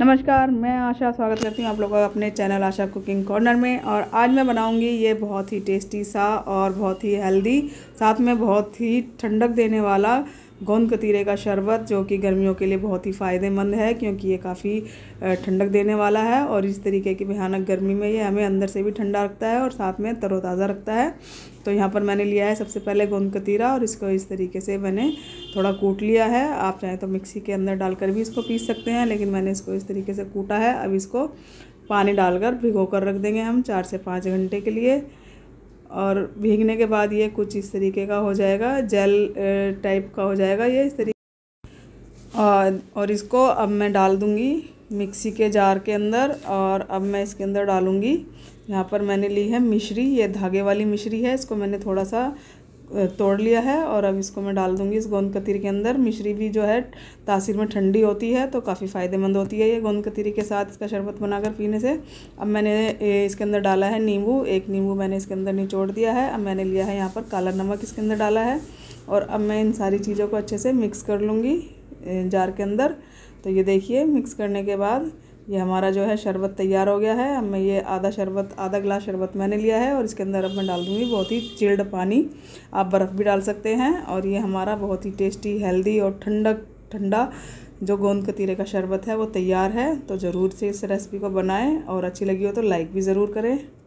नमस्कार, मैं आशा स्वागत करती हूँ आप लोगों का अपने चैनल आशा कुकिंग कॉर्नर में। और आज मैं बनाऊँगी ये बहुत ही टेस्टी सा और बहुत ही हेल्दी, साथ में बहुत ही ठंडक देने वाला गोंद कतीरे का शरबत, जो कि गर्मियों के लिए बहुत ही फ़ायदेमंद है क्योंकि ये काफ़ी ठंडक देने वाला है। और इस तरीके की भयानक गर्मी में ये हमें अंदर से भी ठंडा रखता है और साथ में तरोताज़ा रखता है। तो यहाँ पर मैंने लिया है सबसे पहले गोंद कतीरा और इसको इस तरीके से मैंने थोड़ा कूट लिया है। आप चाहें तो मिक्सी के अंदर डालकर भी इसको पीस सकते हैं, लेकिन मैंने इसको इस तरीके से कूटा है। अब इसको पानी डालकर भिगो कर रख देंगे हम 4 से 5 घंटे के लिए। और भीगने के बाद ये कुछ इस तरीके का हो जाएगा, जेल टाइप का हो जाएगा ये इस तरीके। और इसको अब मैं डाल दूँगी मिक्सी के जार के अंदर। और अब मैं इसके अंदर डालूँगी, यहाँ पर मैंने ली है मिश्री, ये धागे वाली मिश्री है, इसको मैंने थोड़ा सा तोड़ लिया है। और अब इसको मैं डाल दूँगी इस गोंद कतीरे के अंदर। मिश्री भी जो है तासीर में ठंडी होती है तो काफ़ी फ़ायदेमंद होती है ये गोंद कतीरे के साथ इसका शरबत बनाकर पीने से। अब मैंने इसके अंदर डाला है नींबू, एक नींबू मैंने इसके अंदर निचोड़ दिया है। अब मैंने लिया है यहाँ पर काला नमक, इसके अंदर डाला है। और अब मैं इन सारी चीज़ों को अच्छे से मिक्स कर लूँगी जार के अंदर। तो ये देखिए, मिक्स करने के बाद ये हमारा जो है शरबत तैयार हो गया है। अब मैं ये आधा गिलास शरबत मैंने लिया है और इसके अंदर अब मैं डाल दूँगी बहुत ही चिल्ड पानी। आप बर्फ़ भी डाल सकते हैं। और ये हमारा बहुत ही टेस्टी, हेल्दी और ठंडा जो गोंद कतीरे का शरबत है वो तैयार है। तो ज़रूर से इस रेसिपी को बनाएं और अच्छी लगी हो तो लाइक भी ज़रूर करें।